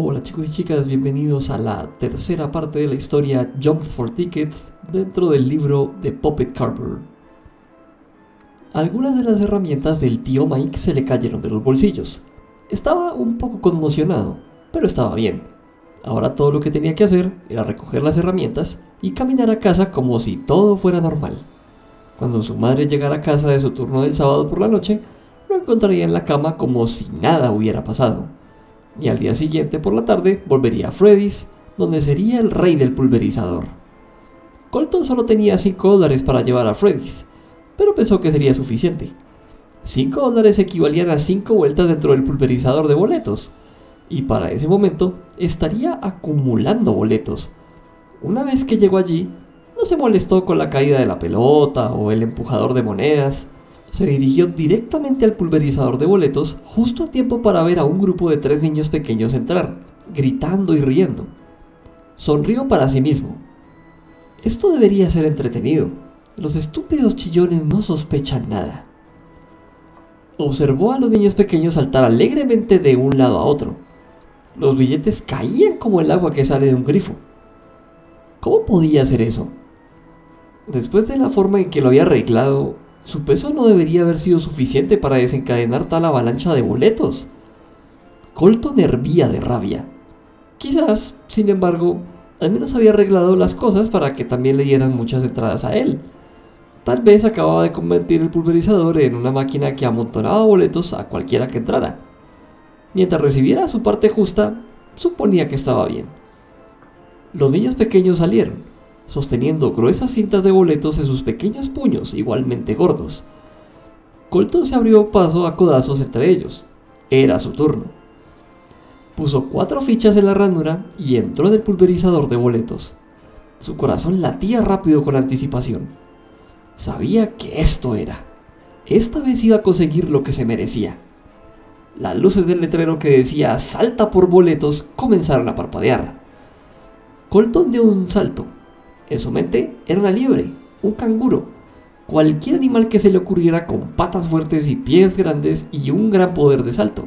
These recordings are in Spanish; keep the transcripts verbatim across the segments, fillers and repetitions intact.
Hola chicos y chicas, bienvenidos a la tercera parte de la historia Jump for Tickets dentro del libro The Puppet Carver. Algunas de las herramientas del tío Mike se le cayeron de los bolsillos. Estaba un poco conmocionado, pero estaba bien. Ahora todo lo que tenía que hacer era recoger las herramientas y caminar a casa como si todo fuera normal. Cuando su madre llegara a casa de su turno del sábado por la noche, lo encontraría en la cama como si nada hubiera pasado. Y al día siguiente por la tarde volvería a Freddy's, donde sería el rey del pulverizador. Colton solo tenía cinco dólares para llevar a Freddy's, pero pensó que sería suficiente. cinco dólares equivalían a cinco vueltas dentro del pulverizador de boletos, y para ese momento estaría acumulando boletos. Una vez que llegó allí, no se molestó con la caída de la pelota o el empujador de monedas. Se dirigió directamente al pulverizador de boletos justo a tiempo para ver a un grupo de tres niños pequeños entrar, gritando y riendo. Sonrió para sí mismo. Esto debería ser entretenido. Los estúpidos chillones no sospechan nada. Observó a los niños pequeños saltar alegremente de un lado a otro. Los billetes caían como el agua que sale de un grifo. ¿Cómo podía hacer eso? Después de la forma en que lo había arreglado, su peso no debería haber sido suficiente para desencadenar tal avalancha de boletos. Colton hervía de rabia. Quizás, sin embargo, al menos había arreglado las cosas para que también le dieran muchas entradas a él. Tal vez acababa de convertir el pulverizador en una máquina que amontonaba boletos a cualquiera que entrara. Mientras recibiera su parte justa, suponía que estaba bien. Los niños pequeños salieron, sosteniendo gruesas cintas de boletos en sus pequeños puños, igualmente gordos. Colton se abrió paso a codazos entre ellos. Era su turno. Puso cuatro fichas en la ranura y entró en el pulverizador de boletos. Su corazón latía rápido con anticipación. Sabía que esto era. Esta vez iba a conseguir lo que se merecía. Las luces del letrero que decía "Salta por boletos" comenzaron a parpadear. Colton dio un salto. En su mente era una liebre, un canguro, cualquier animal que se le ocurriera con patas fuertes y pies grandes y un gran poder de salto.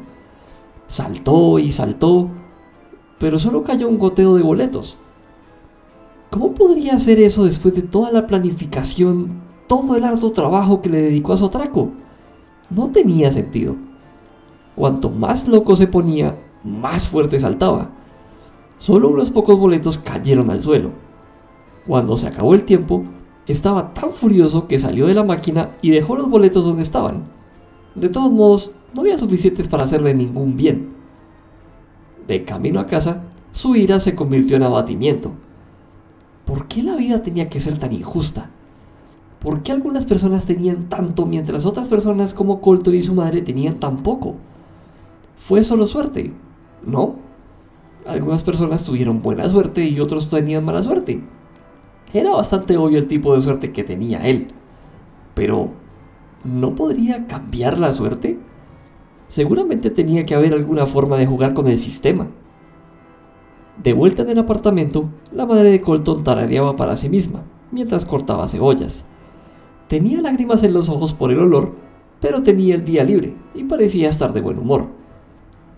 Saltó y saltó, pero solo cayó un goteo de boletos. ¿Cómo podría hacer eso después de toda la planificación, todo el arduo trabajo que le dedicó a su atraco? No tenía sentido. Cuanto más loco se ponía, más fuerte saltaba. Solo unos pocos boletos cayeron al suelo. Cuando se acabó el tiempo, estaba tan furioso que salió de la máquina y dejó los boletos donde estaban. De todos modos, no había suficientes para hacerle ningún bien. De camino a casa, su ira se convirtió en abatimiento. ¿Por qué la vida tenía que ser tan injusta? ¿Por qué algunas personas tenían tanto mientras otras personas como Colton y su madre tenían tan poco? ¿Fue solo suerte? No. Algunas personas tuvieron buena suerte y otros tenían mala suerte. Era bastante obvio el tipo de suerte que tenía él, pero ¿no podría cambiar la suerte? Seguramente tenía que haber alguna forma de jugar con el sistema. De vuelta en el apartamento, la madre de Colton tarareaba para sí misma, mientras cortaba cebollas. Tenía lágrimas en los ojos por el olor, pero tenía el día libre y parecía estar de buen humor.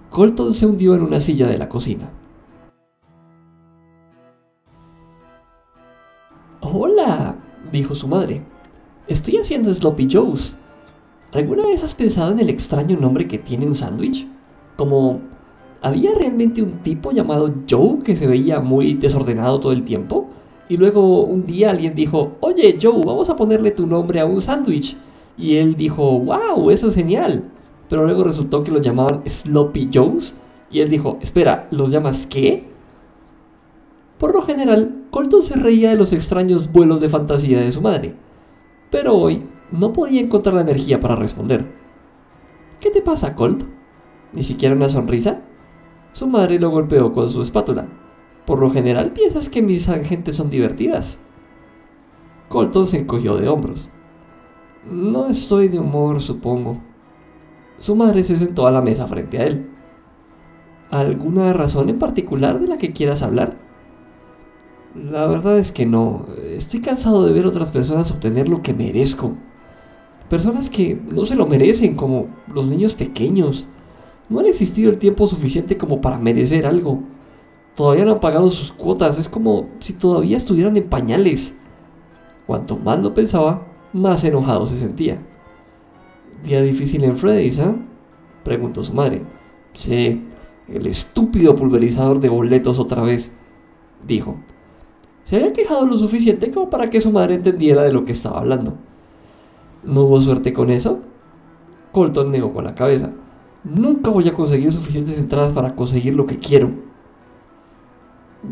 Colton se hundió en una silla de la cocina. «Hola», dijo su madre. «Estoy haciendo Sloppy Joes. ¿Alguna vez has pensado en el extraño nombre que tiene un sándwich? Como, ¿había realmente un tipo llamado Joe que se veía muy desordenado todo el tiempo? Y luego un día alguien dijo, oye Joe, vamos a ponerle tu nombre a un sándwich. Y él dijo, wow, eso es genial. Pero luego resultó que lo llamaban Sloppy Joes. Y él dijo, espera, ¿los llamas qué?». Por lo general, Colton se reía de los extraños vuelos de fantasía de su madre, pero hoy no podía encontrar la energía para responder. ¿Qué te pasa, Colt? ¿Ni siquiera una sonrisa? Su madre lo golpeó con su espátula. Por lo general piensas que mis gentes son divertidas. Colton se encogió de hombros. No estoy de humor, supongo. Su madre se sentó a la mesa frente a él. ¿Alguna razón en particular de la que quieras hablar? La verdad es que no, estoy cansado de ver otras personas obtener lo que merezco. Personas que no se lo merecen, como los niños pequeños. No han existido el tiempo suficiente como para merecer algo. Todavía no han pagado sus cuotas. Es como si todavía estuvieran en pañales. Cuanto más lo pensaba, más enojado se sentía. Día difícil en Freddy's, ¿eh? Preguntó su madre. Sí, el estúpido pulverizador de boletos otra vez, dijo. Se había quejado lo suficiente como para que su madre entendiera de lo que estaba hablando. ¿No hubo suerte con eso? Colton negó con la cabeza. Nunca voy a conseguir suficientes entradas para conseguir lo que quiero.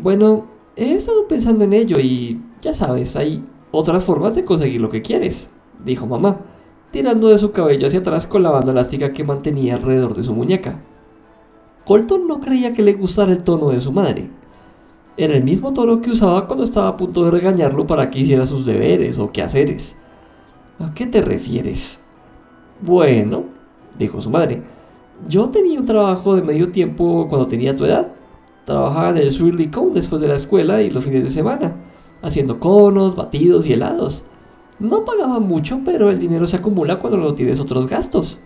Bueno, he estado pensando en ello y ya sabes, hay otras formas de conseguir lo que quieres, dijo mamá, tirando de su cabello hacia atrás con la banda elástica que mantenía alrededor de su muñeca. Colton no creía que le gustara el tono de su madre. Era el mismo tono que usaba cuando estaba a punto de regañarlo para que hiciera sus deberes o quehaceres. ¿A qué te refieres? Bueno, dijo su madre, yo tenía un trabajo de medio tiempo cuando tenía tu edad. Trabajaba en el Swirly Cone después de la escuela y los fines de semana, haciendo conos, batidos y helados. No pagaba mucho, pero el dinero se acumula cuando no tienes otros gastos.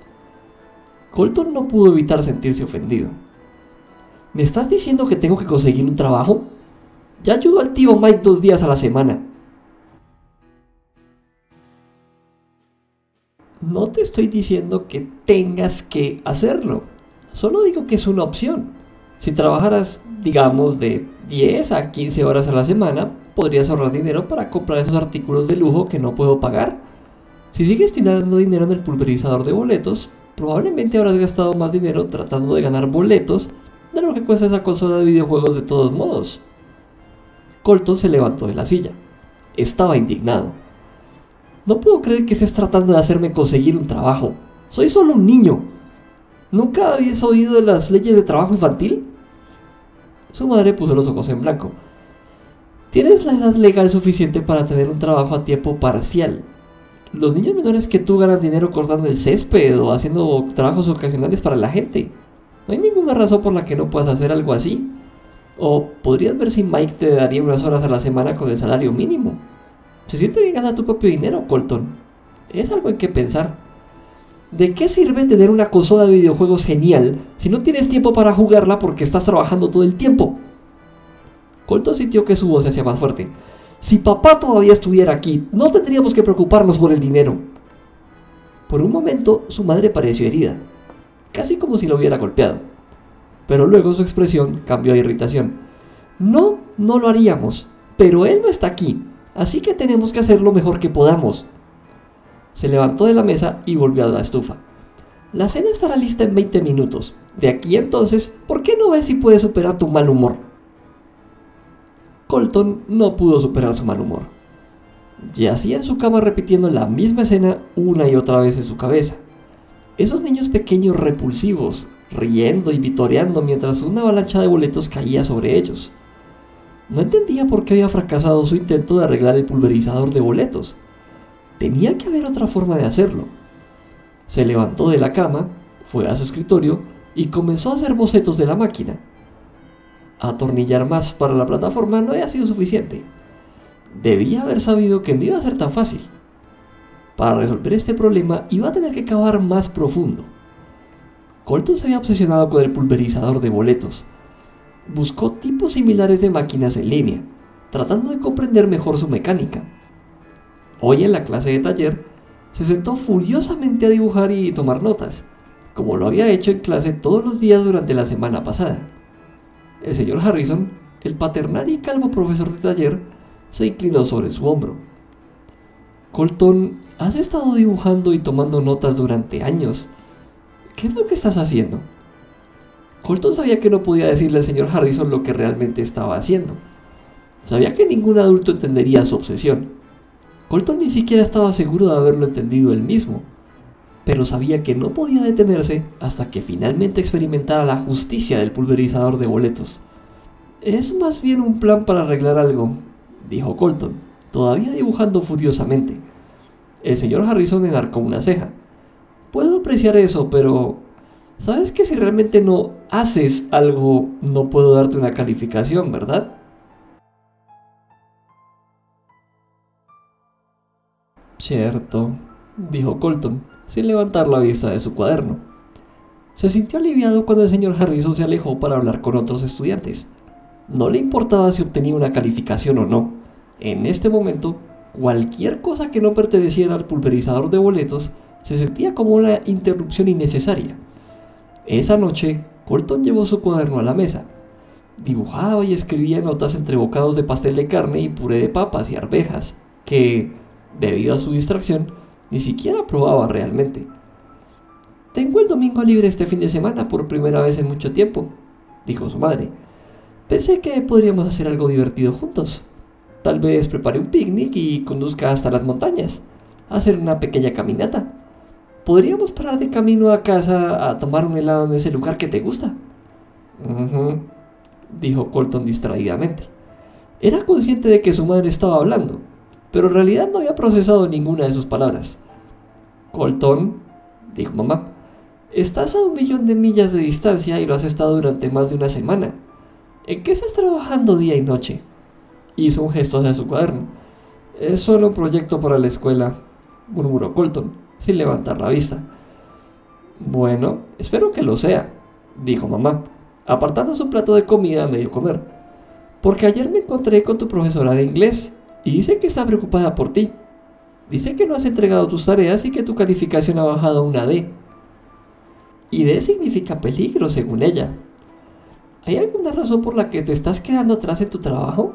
Colton no pudo evitar sentirse ofendido. ¿Me estás diciendo que tengo que conseguir un trabajo? Ya ayudo al tío Mike dos días a la semana. No te estoy diciendo que tengas que hacerlo. Solo digo que es una opción. Si trabajaras, digamos, de diez a quince horas a la semana, podrías ahorrar dinero para comprar esos artículos de lujo que no puedo pagar. Si sigues tirando dinero en el pulverizador de boletos, probablemente habrás gastado más dinero tratando de ganar boletos de lo que cuesta esa consola de videojuegos de todos modos. Colton se levantó de la silla. Estaba indignado. No puedo creer que estés tratando de hacerme conseguir un trabajo. Soy solo un niño. ¿Nunca habías oído de las leyes de trabajo infantil? Su madre puso los ojos en blanco. Tienes la edad legal suficiente para tener un trabajo a tiempo parcial. Los niños menores que tú ganan dinero cortando el césped o haciendo trabajos ocasionales para la gente. No hay ninguna razón por la que no puedas hacer algo así. O podrías ver si Mike te daría unas horas a la semana con el salario mínimo. Se siente bien ganar tu propio dinero, Colton. Es algo en que pensar. ¿De qué sirve tener una consola de videojuegos genial si no tienes tiempo para jugarla porque estás trabajando todo el tiempo? Colton sintió que su voz se hacía más fuerte. Si papá todavía estuviera aquí, no tendríamos que preocuparnos por el dinero. Por un momento, su madre pareció herida, casi como si lo hubiera golpeado. Pero luego su expresión cambió a irritación. No, no lo haríamos, pero él no está aquí, así que tenemos que hacer lo mejor que podamos. Se levantó de la mesa y volvió a la estufa. La cena estará lista en veinte minutos. De aquí entonces, ¿por qué no ves si puedes superar tu mal humor? Colton no pudo superar su mal humor. Yacía en su cama repitiendo la misma escena una y otra vez en su cabeza. Esos niños pequeños repulsivos, riendo y vitoreando mientras una avalancha de boletos caía sobre ellos. No entendía por qué había fracasado su intento de arreglar el pulverizador de boletos. Tenía que haber otra forma de hacerlo. Se levantó de la cama, fue a su escritorio y comenzó a hacer bocetos de la máquina. Atornillar más para la plataforma no había sido suficiente. Debía haber sabido que no iba a ser tan fácil. Para resolver este problema iba a tener que cavar más profundo. Colton se había obsesionado con el pulverizador de boletos. Buscó tipos similares de máquinas en línea, tratando de comprender mejor su mecánica. Hoy en la clase de taller, se sentó furiosamente a dibujar y tomar notas, como lo había hecho en clase todos los días durante la semana pasada. El señor Harrison, el paternal y calvo profesor de taller, se inclinó sobre su hombro. Colton, has estado dibujando y tomando notas durante años. ¿Qué es lo que estás haciendo? Colton sabía que no podía decirle al señor Harrison lo que realmente estaba haciendo. Sabía que ningún adulto entendería su obsesión. Colton ni siquiera estaba seguro de haberlo entendido él mismo, pero sabía que no podía detenerse hasta que finalmente experimentara la justicia del pulverizador de boletos. Es más bien un plan para arreglar algo, dijo Colton, todavía dibujando furiosamente. El señor Harrison enarcó una ceja. Puedo apreciar eso, pero ¿sabes que si realmente no haces algo, no puedo darte una calificación, verdad? Cierto, dijo Colton, sin levantar la vista de su cuaderno. Se sintió aliviado cuando el señor Harrison se alejó para hablar con otros estudiantes. No le importaba si obtenía una calificación o no. En este momento, cualquier cosa que no perteneciera al pulverizador de boletos se sentía como una interrupción innecesaria. Esa noche, Colton llevó su cuaderno a la mesa. Dibujaba y escribía notas entre bocados de pastel de carne y puré de papas y arvejas, que, debido a su distracción, ni siquiera probaba realmente. «Tengo el domingo libre este fin de semana por primera vez en mucho tiempo», dijo su madre. «Pensé que podríamos hacer algo divertido juntos. Tal vez prepare un picnic y conduzca hasta las montañas, hacer una pequeña caminata. Podríamos parar de camino a casa a tomar un helado en ese lugar que te gusta». «Uh-huh», dijo Colton distraídamente. Era consciente de que su madre estaba hablando, pero en realidad no había procesado ninguna de sus palabras. «Colton», dijo mamá, «estás a un millón de millas de distancia y lo has estado durante más de una semana. ¿En qué estás trabajando día y noche?». Hizo un gesto hacia su cuaderno. «Es solo un proyecto para la escuela», murmuró Colton, sin levantar la vista. «Bueno, espero que lo sea», dijo mamá, apartando su plato de comida a medio comer. «Porque ayer me encontré con tu profesora de inglés y dice que está preocupada por ti. Dice que no has entregado tus tareas y que tu calificación ha bajado a una D. Y D significa peligro, según ella. ¿Hay alguna razón por la que te estás quedando atrás en tu trabajo?».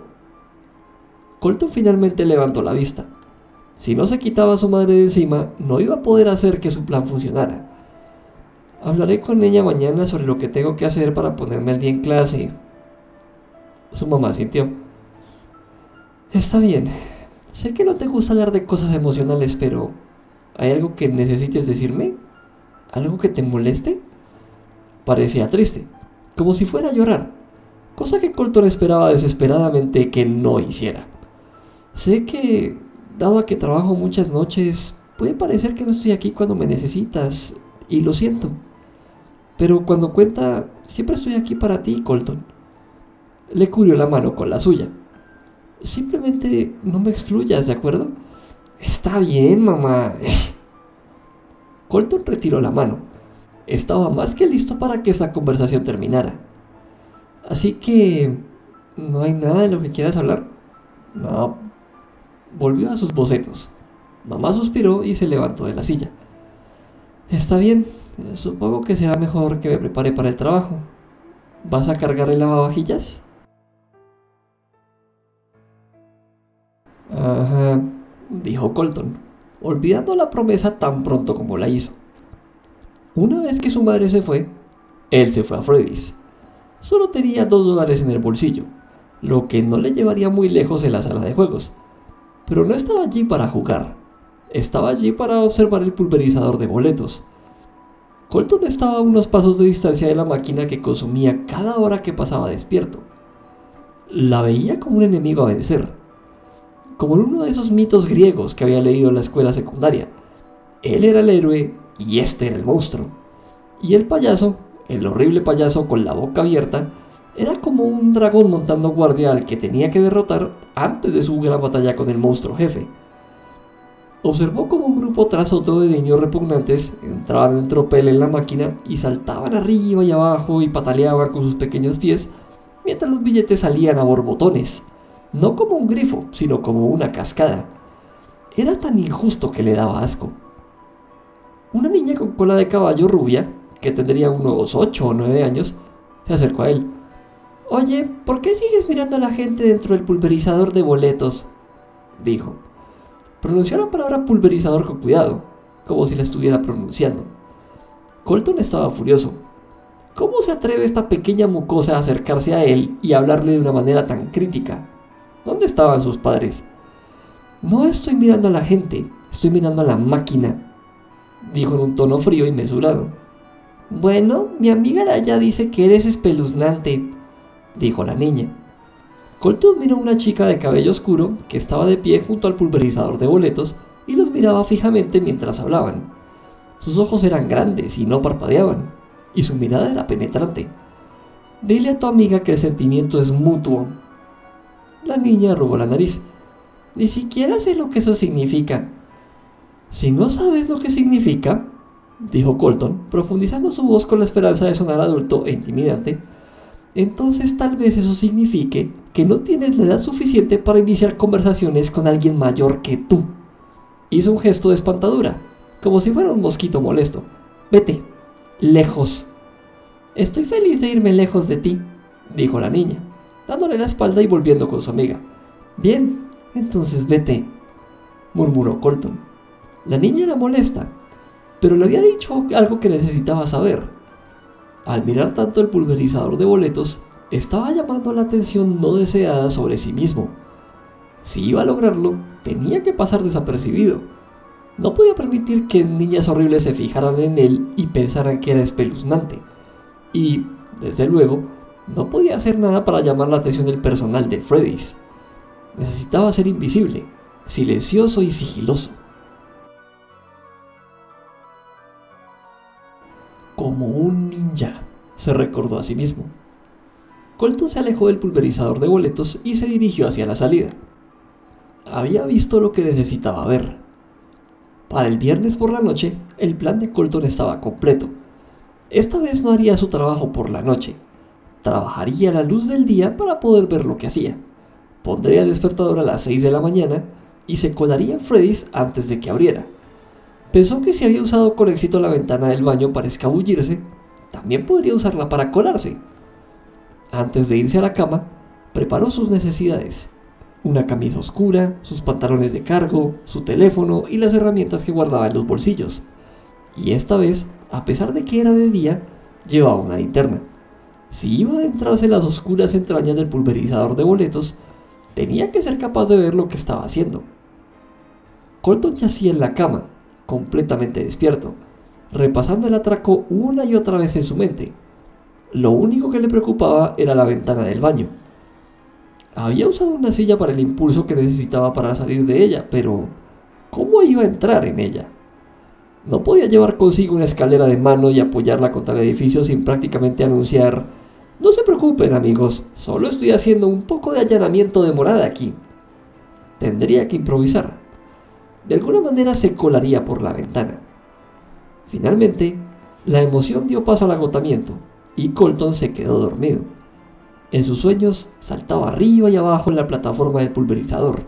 Colton finalmente levantó la vista. Si no se quitaba a su madre de encima, no iba a poder hacer que su plan funcionara. «Hablaré con ella mañana sobre lo que tengo que hacer para ponerme al día en clase». Su mamá sintió. «Está bien. Sé que no te gusta hablar de cosas emocionales, pero ¿hay algo que necesites decirme? ¿Algo que te moleste?». Parecía triste, como si fuera a llorar, cosa que Colton esperaba desesperadamente que no hiciera. «Sé que, dado a que trabajo muchas noches, puede parecer que no estoy aquí cuando me necesitas, y lo siento. Pero cuando cuenta, siempre estoy aquí para ti, Colton». Le cubrió la mano con la suya. «Simplemente no me excluyas, ¿de acuerdo?». «Está bien, mamá». Colton retiró la mano. Estaba más que listo para que esa conversación terminara. «Así que no hay nada de lo que quieras hablar». «No». Volvió a sus bocetos. Mamá suspiró y se levantó de la silla. «Está bien. Supongo que será mejor que me prepare para el trabajo. ¿Vas a cargar el lavavajillas?». «Ajá», dijo Colton, olvidando la promesa tan pronto como la hizo. Una vez que su madre se fue, él se fue a Freddy's. Solo tenía dos dólares en el bolsillo, lo que no le llevaría muy lejos de la sala de juegos. Pero no estaba allí para jugar. Estaba allí para observar el pulverizador de boletos. Colton estaba a unos pasos de distancia de la máquina que consumía cada hora que pasaba despierto. La veía como un enemigo a vencer, como en uno de esos mitos griegos que había leído en la escuela secundaria. Él era el héroe y este era el monstruo. Y el payaso, el horrible payaso con la boca abierta, era como un dragón montando guardia al que tenía que derrotar antes de su gran batalla con el monstruo jefe. Observó como un grupo tras otro de niños repugnantes entraban en tropel en la máquina y saltaban arriba y abajo y pataleaban con sus pequeños pies mientras los billetes salían a borbotones. No como un grifo, sino como una cascada. Era tan injusto que le daba asco. Una niña con cola de caballo rubia, que tendría unos ocho o nueve años, se acercó a él. «Oye, ¿por qué sigues mirando a la gente dentro del pulverizador de boletos?», dijo. Pronunció la palabra pulverizador con cuidado, como si la estuviera pronunciando. Colton estaba furioso. ¿Cómo se atreve esta pequeña mucosa a acercarse a él y hablarle de una manera tan crítica? ¿Dónde estaban sus padres? «No estoy mirando a la gente, estoy mirando a la máquina», dijo en un tono frío y mesurado. «Bueno, mi amiga de allá dice que eres espeluznante», dijo la niña. Colton miró a una chica de cabello oscuro que estaba de pie junto al pulverizador de boletos y los miraba fijamente mientras hablaban. Sus ojos eran grandes y no parpadeaban, y su mirada era penetrante. «Dile a tu amiga que el sentimiento es mutuo». La niña arrugó la nariz. «Ni siquiera sé lo que eso significa». «Si no sabes lo que significa», dijo Colton, profundizando su voz con la esperanza de sonar adulto e intimidante, entonces tal vez eso signifique que no tienes la edad suficiente para iniciar conversaciones con alguien mayor que tú. Hizo un gesto de espantadura, como si fuera un mosquito molesto. Vete, lejos. Estoy feliz de irme lejos de ti, dijo la niña, dándole la espalda y volviendo con su amiga. Bien, entonces vete, murmuró Colton. La niña era molesta, pero le había dicho algo que necesitaba saber. Al mirar tanto el pulverizador de boletos, estaba llamando la atención no deseada sobre sí mismo. Si iba a lograrlo, tenía que pasar desapercibido. No podía permitir que niñas horribles se fijaran en él y pensaran que era espeluznante. Y, desde luego, no podía hacer nada para llamar la atención del personal de Freddy's. Necesitaba ser invisible, silencioso y sigiloso. Como un ninja, se recordó a sí mismo. Colton se alejó del pulverizador de boletos y se dirigió hacia la salida. Había visto lo que necesitaba ver. Para el viernes por la noche, el plan de Colton estaba completo. Esta vez no haría su trabajo por la noche. Trabajaría a la luz del día para poder ver lo que hacía. Pondría el despertador a las seis de la mañana y se colaría en Freddy's antes de que abriera. Pensó que si había usado con éxito la ventana del baño para escabullirse, también podría usarla para colarse. Antes de irse a la cama, preparó sus necesidades. Una camisa oscura, sus pantalones de cargo, su teléfono y las herramientas que guardaba en los bolsillos. Y esta vez, a pesar de que era de día, llevaba una linterna. Si iba a adentrarse en las oscuras entrañas del pulverizador de boletos, tenía que ser capaz de ver lo que estaba haciendo. Colton yacía en la cama, completamente despierto, repasando el atraco una y otra vez en su mente. Lo único que le preocupaba era la ventana del baño. Había usado una silla para el impulso que necesitaba para salir de ella, pero ¿cómo iba a entrar en ella? No podía llevar consigo una escalera de mano y apoyarla contra el edificio sin prácticamente anunciar: no se preocupen amigos, solo estoy haciendo un poco de allanamiento de morada aquí. Tendría que improvisar. De alguna manera se colaría por la ventana. Finalmente, la emoción dio paso al agotamiento y Colton se quedó dormido. En sus sueños, saltaba arriba y abajo en la plataforma del pulverizador,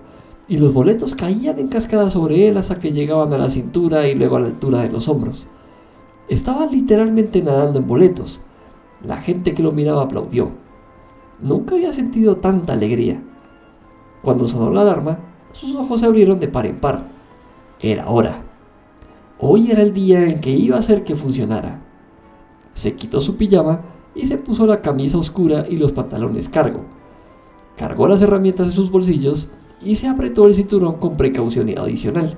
y los boletos caían en cascada sobre él hasta que llegaban a la cintura y luego a la altura de los hombros. Estaba literalmente nadando en boletos. La gente que lo miraba aplaudió. Nunca había sentido tanta alegría. Cuando sonó la alarma, sus ojos se abrieron de par en par. Era hora. Hoy era el día en que iba a hacer que funcionara. Se quitó su pijama y se puso la camisa oscura y los pantalones cargo. Cargó las herramientas en sus bolsillos y se apretó el cinturón con precaución adicional.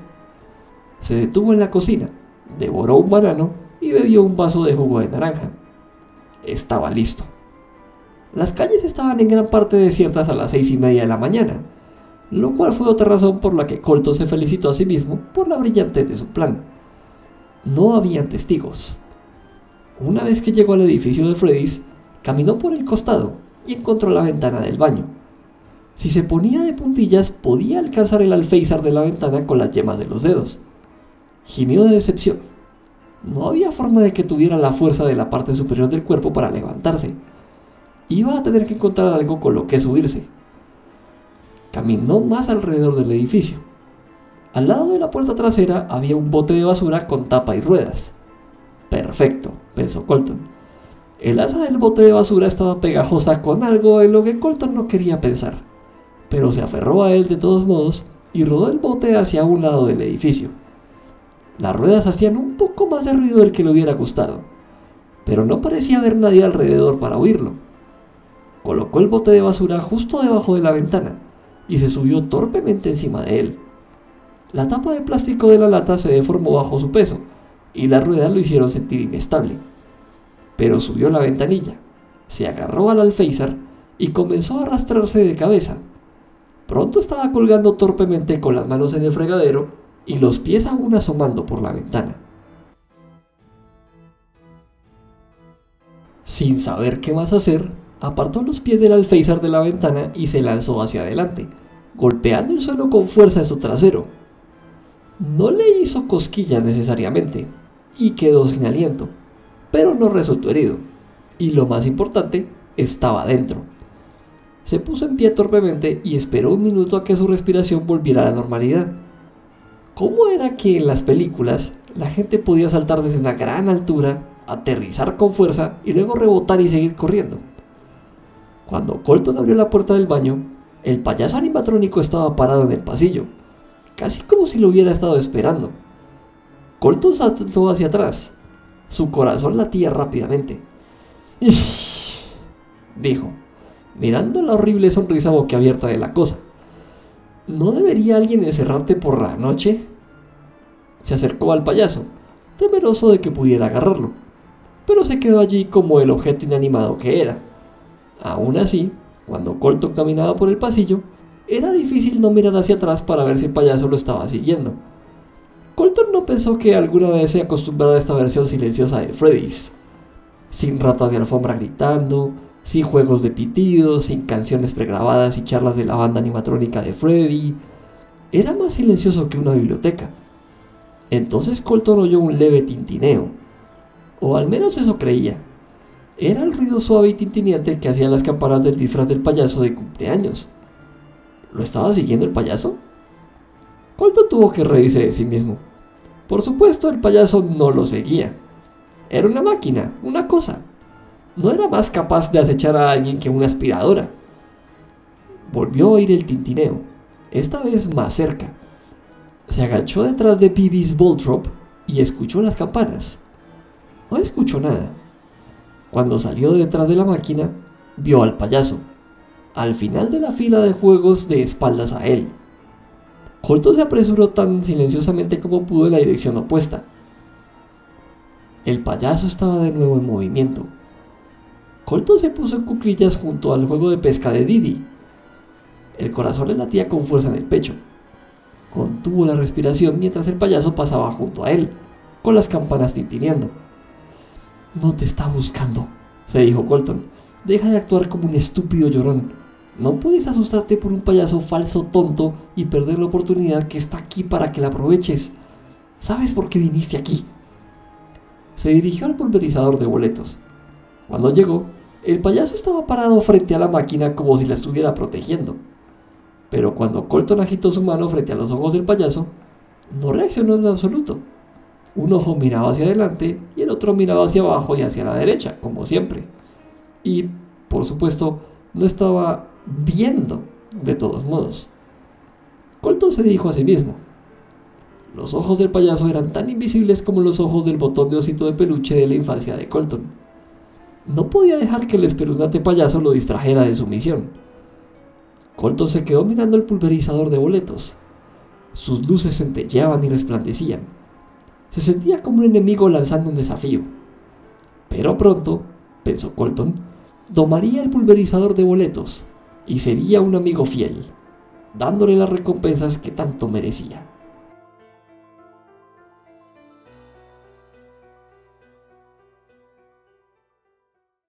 Se detuvo en la cocina, devoró un banano y bebió un vaso de jugo de naranja. Estaba listo. Las calles estaban en gran parte desiertas a las seis y media de la mañana, lo cual fue otra razón por la que Colton se felicitó a sí mismo por la brillantez de su plan. No habían testigos. Una vez que llegó al edificio de Freddy's, caminó por el costado y encontró la ventana del baño. Si se ponía de puntillas, podía alcanzar el alféizar de la ventana con las yemas de los dedos. Gimió de decepción. No había forma de que tuviera la fuerza de la parte superior del cuerpo para levantarse. Iba a tener que encontrar algo con lo que subirse. Caminó más alrededor del edificio. Al lado de la puerta trasera había un bote de basura con tapa y ruedas. Perfecto, pensó Colton. El asa del bote de basura estaba pegajosa con algo en lo que Colton no quería pensar, pero se aferró a él de todos modos y rodó el bote hacia un lado del edificio. Las ruedas hacían un poco más de ruido del que le hubiera gustado, pero no parecía haber nadie alrededor para oírlo. Colocó el bote de basura justo debajo de la ventana y se subió torpemente encima de él. La tapa de plástico de la lata se deformó bajo su peso, y las ruedas lo hicieron sentir inestable. Pero subió la ventanilla, se agarró al alféizar y comenzó a arrastrarse de cabeza. Pronto estaba colgando torpemente con las manos en el fregadero y los pies aún asomando por la ventana. Sin saber qué más hacer, apartó los pies del alféizar de la ventana y se lanzó hacia adelante, golpeando el suelo con fuerza en su trasero. No le hizo cosquillas necesariamente. y quedó sin aliento, pero no resultó herido, y lo más importante, estaba dentro. Se puso en pie torpemente y esperó un minuto a que su respiración volviera a la normalidad. ¿Cómo era que en las películas la gente podía saltar desde una gran altura, aterrizar con fuerza y luego rebotar y seguir corriendo? Cuando Colton abrió la puerta del baño, el payaso animatrónico estaba parado en el pasillo, casi como si lo hubiera estado esperando. Colton saltó hacia atrás. Su corazón latía rápidamente. Dijo, mirando la horrible sonrisa boquiabierta de la cosa. ¿No debería alguien encerrarte por la noche? Se acercó al payaso, temeroso de que pudiera agarrarlo, pero se quedó allí como el objeto inanimado que era. Aún así, cuando Colton caminaba por el pasillo, era difícil no mirar hacia atrás para ver si el payaso lo estaba siguiendo. Colton no pensó que alguna vez se acostumbrara a esta versión silenciosa de Freddy's. Sin ratas de alfombra gritando, sin juegos de pitidos, sin canciones pregrabadas y charlas de la banda animatrónica de Freddy. Era más silencioso que una biblioteca. Entonces Colton oyó un leve tintineo, o al menos eso creía. Era el ruido suave y tintineante que hacían las campanas del disfraz del payaso de cumpleaños. ¿Lo estaba siguiendo el payaso? Colton tuvo que reírse de sí mismo. Por supuesto, el payaso no lo seguía. Era una máquina, una cosa. No era más capaz de acechar a alguien que una aspiradora. Volvió a oír el tintineo, esta vez más cerca. Se agachó detrás de P B's Bolt Drop y escuchó las campanas. No escuchó nada. Cuando salió de detrás de la máquina, vio al payaso, al final de la fila de juegos, de espaldas a él. Colton se apresuró tan silenciosamente como pudo en la dirección opuesta. El payaso estaba de nuevo en movimiento. Colton se puso en cuclillas junto al juego de pesca de Didi. El corazón le latía con fuerza en el pecho. Contuvo la respiración mientras el payaso pasaba junto a él, con las campanas tintineando. «No te está buscando», se dijo Colton. «Deja de actuar como un estúpido llorón. No puedes asustarte por un payaso falso tonto y perder la oportunidad que está aquí para que la aproveches. ¿Sabes por qué viniste aquí?» Se dirigió al pulverizador de boletos. Cuando llegó, el payaso estaba parado frente a la máquina como si la estuviera protegiendo. Pero cuando Colton agitó su mano frente a los ojos del payaso, no reaccionó en absoluto. Un ojo miraba hacia adelante y el otro miraba hacia abajo y hacia la derecha, como siempre. Y, por supuesto, no estaba viendo, de todos modos. Colton se dijo a sí mismo. Los ojos del payaso eran tan invisibles como los ojos del botón de osito de peluche de la infancia de Colton. No podía dejar que el espeluznante payaso lo distrajera de su misión. Colton se quedó mirando el pulverizador de boletos. Sus luces centelleaban y resplandecían. Se sentía como un enemigo lanzando un desafío. Pero pronto, pensó Colton, domaría el pulverizador de boletos y sería un amigo fiel, dándole las recompensas que tanto merecía.